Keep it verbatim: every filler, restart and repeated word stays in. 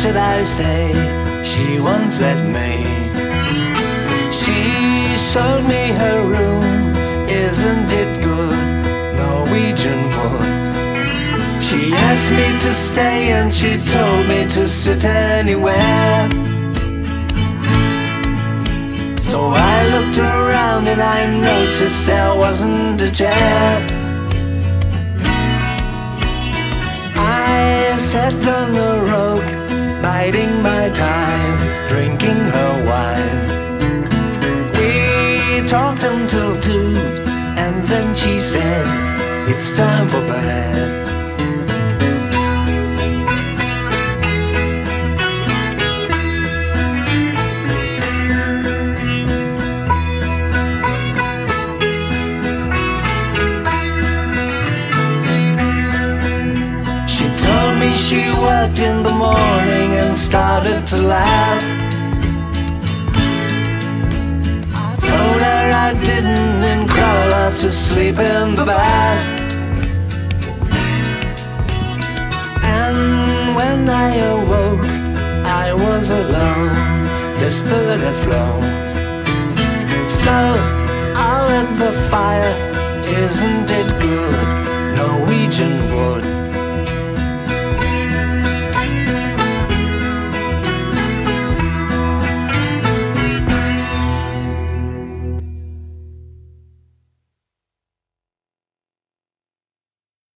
should I say? She once at me. She showed me her room. Isn't it good? Norwegian wood. She asked me to stay and she told me to sit anywhere. So I looked around and I noticed there wasn't a chair. I sat on the rock, biding my time, drinking her wine. We talked until two, and then she said, "It's time for bed." She worked in the morning and started to laugh. I told her I didn't and crawled off to sleep in the bath. And when I awoke, I was alone, desperate as flow. So I lit the fire, isn't it good? Norwegian wood.